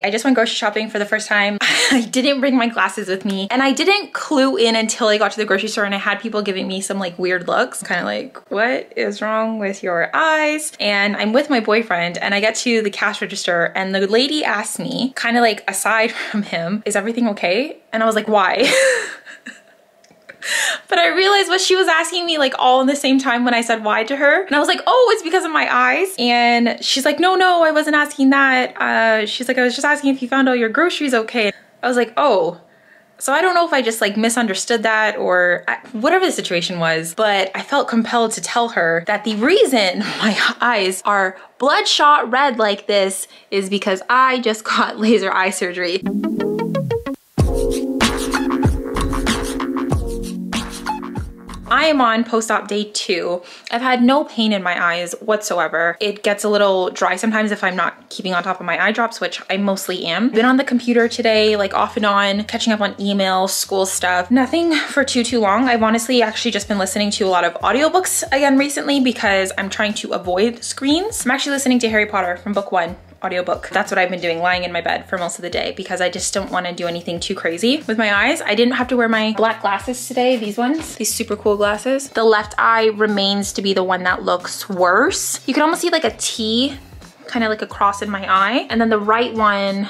I just went grocery shopping for the first time. I didn't bring my glasses with me, and I didn't clue in until I got to the grocery store and I had people giving me some like weird looks, kind of like, what is wrong with your eyes? And I'm with my boyfriend and I get to the cash register and the lady asked me, kind of like aside from him, is everything okay? And I was like, why? But I realized what she was asking me like all in the same time when I said why to her. And I was like, oh, it's because of my eyes. And she's like, no, I wasn't asking that. She's like, I was just asking if you found all your groceries okay. I was like, oh. So I don't know if I just like misunderstood that or whatever the situation was, but I felt compelled to tell her that the reason my eyes are bloodshot red like this is because I just got laser eye surgery. I am on post-op day 2. I've had no pain in my eyes whatsoever. It gets a little dry sometimes if I'm not keeping on top of my eye drops, which I mostly am. Been on the computer today, like off and on, catching up on email, school stuff, nothing for too long. I've honestly actually just been listening to a lot of audiobooks again recently because I'm trying to avoid screens. I'm actually listening to Harry Potter from book 1. Audiobook. That's what I've been doing, lying in my bed for most of the day because I just don't want to do anything too crazy with my eyes. I didn't have to wear my black glasses today, these ones, these super cool glasses. The left eye remains to be the one that looks worse. You can almost see like a T, kind of like a cross in my eye. And then the right one,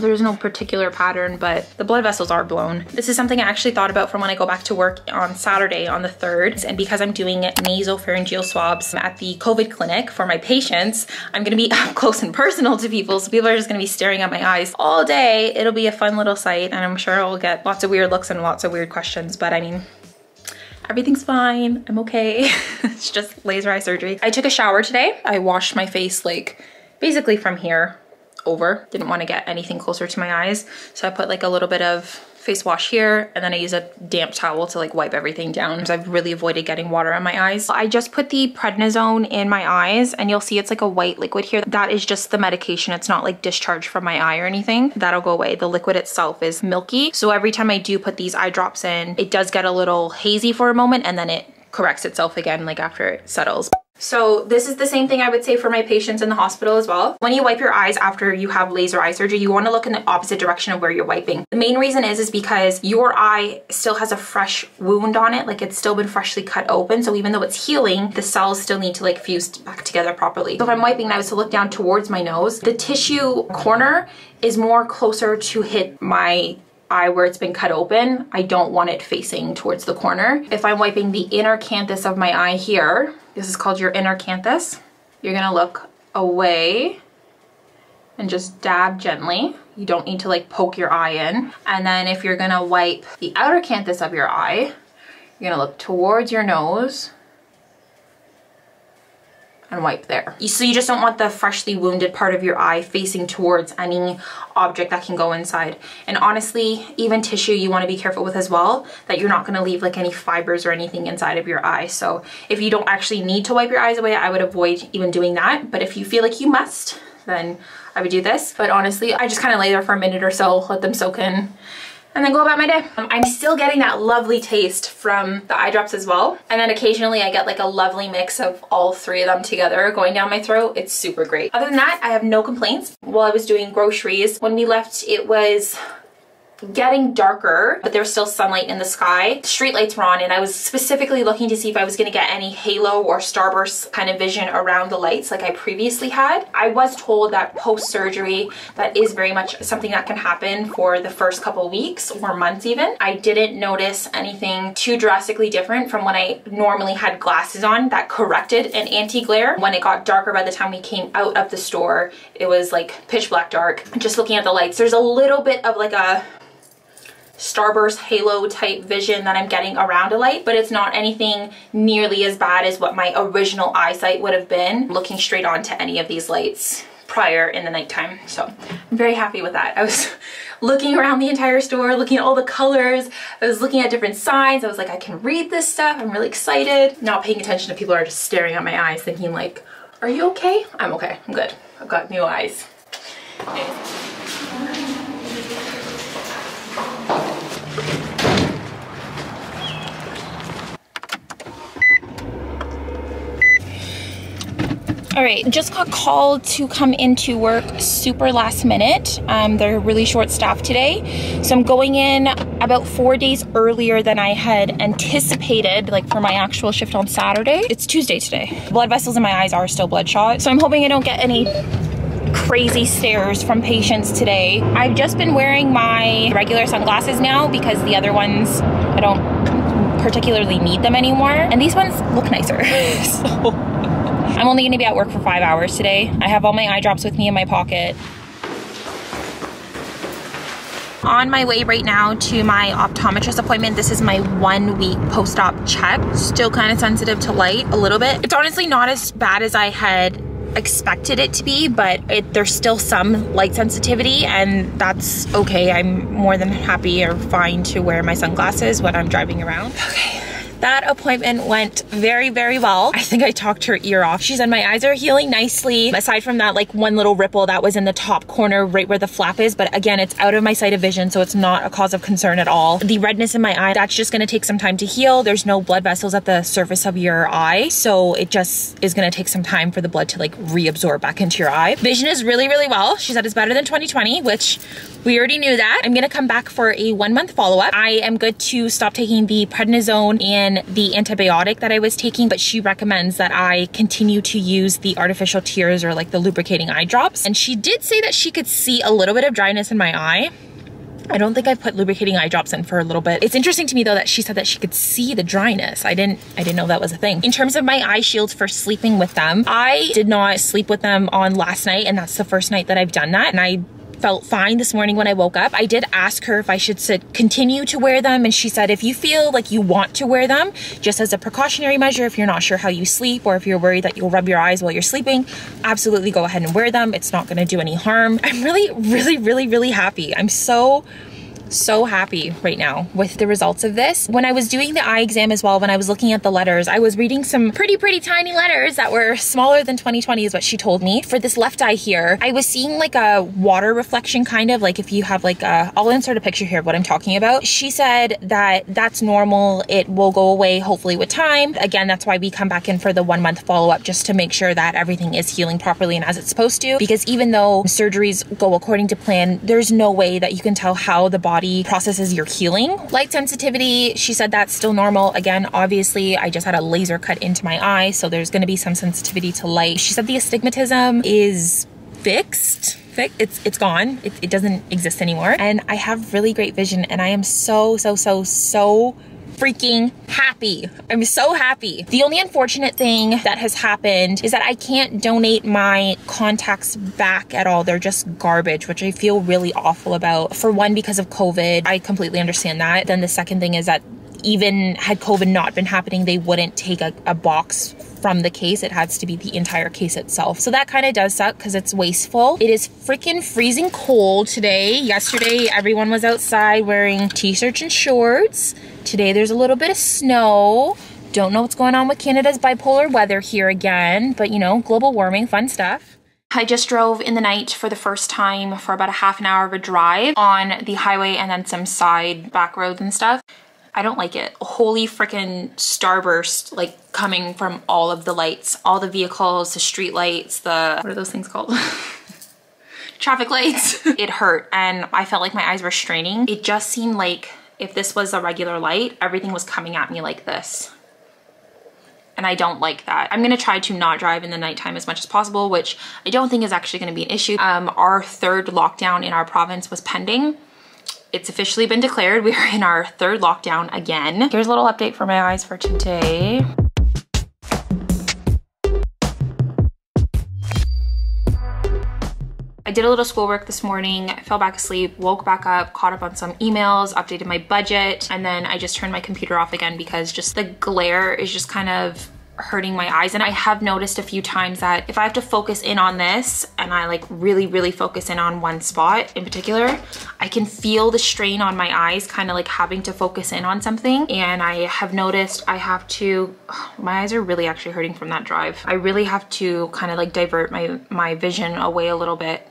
there's no particular pattern, but the blood vessels are blown. This is something I actually thought about from when I go back to work on Saturday on the 3rd. And because I'm doing nasopharyngeal swabs at the COVID clinic for my patients, I'm gonna be up close and personal to people. So people are just gonna be staring at my eyes all day. It'll be a fun little sight and I'm sure I'll get lots of weird looks and lots of weird questions, but I mean, everything's fine, I'm okay. It's just laser eye surgery. I took a shower today. I washed my face like basically from here over. Didn't want to get anything closer to my eyes. So I put like a little bit of face wash here and then I use a damp towel to like wipe everything down because I've really avoided getting water on my eyes. I just put the prednisone in my eyes and you'll see it's like a white liquid here. That is just the medication. It's not like discharge from my eye or anything. That'll go away. The liquid itself is milky. So every time I do put these eye drops in, it does get a little hazy for a moment and then it corrects itself again like after it settles. So this is the same thing I would say for my patients in the hospital as well. When you wipe your eyes after you have laser eye surgery, you want to look in the opposite direction of where you're wiping. The main reason is because your eye still has a fresh wound on it, like it's still been freshly cut open. So even though it's healing, the cells still need to like fuse back together properly. So if I'm wiping and I was to look down towards my nose, the tissue corner is more closer to hit my eye where it's been cut open. I don't want it facing towards the corner. If I'm wiping the inner canthus of my eye here, this is called your inner canthus, you're gonna look away and just dab gently. You don't need to like poke your eye in. And then if you're gonna wipe the outer canthus of your eye, you're gonna look towards your nose and wipe there. So you just don't want the freshly wounded part of your eye facing towards any object that can go inside. And honestly, even tissue you want to be careful with as well, that you're not going to leave like any fibers or anything inside of your eye. So if you don't actually need to wipe your eyes away, I would avoid even doing that. But if you feel like you must, then I would do this. But honestly, I just kind of lay there for a minute or so, let them soak in, and then go about my day. I'm still getting that lovely taste from the eye drops as well. And then occasionally I get like a lovely mix of all three of them together going down my throat. It's super great. Other than that, I have no complaints. While I was doing groceries, when we left, it was getting darker, but there was still sunlight in the sky. The street lights were on and I was specifically looking to see if I was gonna get any halo or starburst kind of vision around the lights like I previously had. I was told that post-surgery, that is very much something that can happen for the first couple weeks or months even. I didn't notice anything too drastically different from when I normally had glasses on that corrected an anti-glare. When it got darker by the time we came out of the store, it was like pitch black dark. Just looking at the lights, there's a little bit of like a starburst halo type vision that I'm getting around a light, but it's not anything nearly as bad as what my original eyesight would have been looking straight on to any of these lights prior in the nighttime. So I'm very happy with that. I was looking around the entire store, looking at all the colors. I was looking at different signs. I was like, I can read this stuff. I'm really excited. Not paying attention to people are just staring at my eyes thinking like, are you okay? I'm okay, I'm good. I've got new eyes. Okay. All right, just got called to come into work super last minute. They're really short staffed today. So I'm going in about 4 days earlier than I had anticipated, like for my actual shift on Saturday. It's Tuesday today. Blood vessels in my eyes are still bloodshot. So I'm hoping I don't get any crazy stares from patients today. I've just been wearing my regular sunglasses now because the other ones, I don't particularly need them anymore. And these ones look nicer, so. I'm only gonna be at work for 5 hours today. I have all my eye drops with me in my pocket. On my way right now to my optometrist appointment. This is my 1 week post-op check. Still kind of sensitive to light a little bit. It's honestly not as bad as I had expected it to be, but there's still some light sensitivity, and that's okay. I'm more than happy or fine to wear my sunglasses when I'm driving around. Okay. That appointment went very, very well. I think I talked her ear off. She said my eyes are healing nicely. Aside from that, like one little ripple that was in the top corner right where the flap is. But again, it's out of my sight of vision, so it's not a cause of concern at all. The redness in my eye, that's just gonna take some time to heal. There's no blood vessels at the surface of your eye. So it just is gonna take some time for the blood to like reabsorb back into your eye. Vision is really, really well. She said it's better than 20/20, which we already knew that. I'm gonna come back for a 1 month follow-up. I am good to stop taking the prednisone and the antibiotic that I was taking, but she recommends that I continue to use the artificial tears or like the lubricating eye drops. And she did say that she could see a little bit of dryness in my eye. I don't think I've put lubricating eye drops in for a little bit. It's interesting to me though that she said that she could see the dryness. I didn't know that was a thing. In terms of my eye shields for sleeping with them, I did not sleep with them on last night, and that's the first night that I've done that, and I felt fine this morning when I woke up. I did ask her if I should continue to wear them, and she said if you feel like you want to wear them, just as a precautionary measure, if you're not sure how you sleep or if you're worried that you'll rub your eyes while you're sleeping, absolutely go ahead and wear them. It's not going to do any harm. I'm really, really, really, really happy. I'm so happy right now with the results of this. When I was doing the eye exam as well, when I was looking at the letters, I was reading some pretty tiny letters that were smaller than 20/20 is what she told me. For this left eye here, I was seeing like a water reflection, kind of like if you have like a, I'll insert a picture here of what I'm talking about. She said that that's normal. It will go away hopefully with time. Again, that's why we come back in for the 1 month follow-up, just to make sure that everything is healing properly and as it's supposed to, because even though surgeries go according to plan, there's no way that you can tell how the body processes your healing. Light sensitivity, she said that's still normal. Again, obviously I just had a laser cut into my eye, so there's gonna be some sensitivity to light. She said the astigmatism is fixed. It's gone. It doesn't exist anymore. And I have really great vision, and I am so freaking happy. I'm so happy. The only unfortunate thing that has happened is that I can't donate my contacts back at all. They're just garbage, which I feel really awful about. For one, because of COVID, I completely understand that. Then the second thing is that even had COVID not been happening, they wouldn't take a box from the case. It has to be the entire case itself. So that kind of does suck because it's wasteful. It is freaking freezing cold today. Yesterday, everyone was outside wearing t-shirts and shorts. Today, there's a little bit of snow. Don't know what's going on with Canada's bipolar weather here again, but you know, global warming, fun stuff. I just drove in the night for the first time for about a half an hour of a drive on the highway and then some side back roads and stuff. I don't like it. Holy frickin' starburst, like coming from all of the lights, all the vehicles, the street lights, the, what are those things called? Traffic lights. It hurt, and I felt like my eyes were straining. It just seemed like if this was a regular light, everything was coming at me like this. And I don't like that. I'm gonna try to not drive in the nighttime as much as possible, which I don't think is actually gonna be an issue. Our third lockdown in our province was pending. It's officially been declared. We are in our third lockdown again. Here's a little update for my eyes for today. I did a little schoolwork this morning, I fell back asleep, woke back up, caught up on some emails, updated my budget, and then I just turned my computer off again because just the glare is just kind of hurting my eyes. And I have noticed a few times that if I have to focus in on this and I like really focus in on one spot in particular, I can feel the strain on my eyes, kind of like having to focus in on something. And I have noticed I have to, my eyes are really actually hurting from that drive. I really have to kind of like divert my vision away a little bit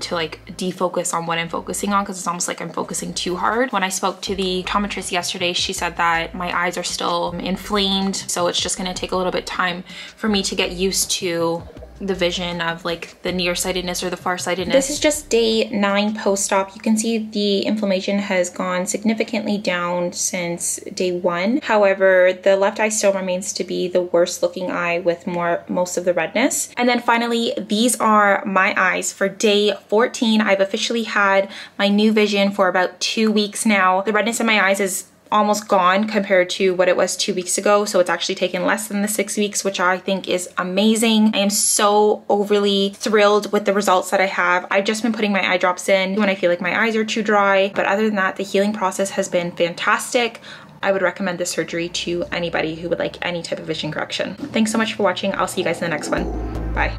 to like defocus on what I'm focusing on, because it's almost like I'm focusing too hard. When I spoke to the optometrist yesterday, she said that my eyes are still inflamed, so it's just gonna take a little bit of time for me to get used to the vision of like the nearsightedness or the farsightedness. This is just day 9 post-op. You can see the inflammation has gone significantly down since day 1. However, the left eye still remains to be the worst looking eye with most of the redness. And then finally, these are my eyes for day 14. I've officially had my new vision for about 2 weeks now. The redness in my eyes is almost gone compared to what it was 2 weeks ago, so it's actually taken less than the 6 weeks, which I think is amazing. I am so overly thrilled with the results that I have. I've just been putting my eye drops in when I feel like my eyes are too dry, but other than that, the healing process has been fantastic. I would recommend this surgery to anybody who would like any type of vision correction. Thanks so much for watching. I'll see you guys in the next one. Bye.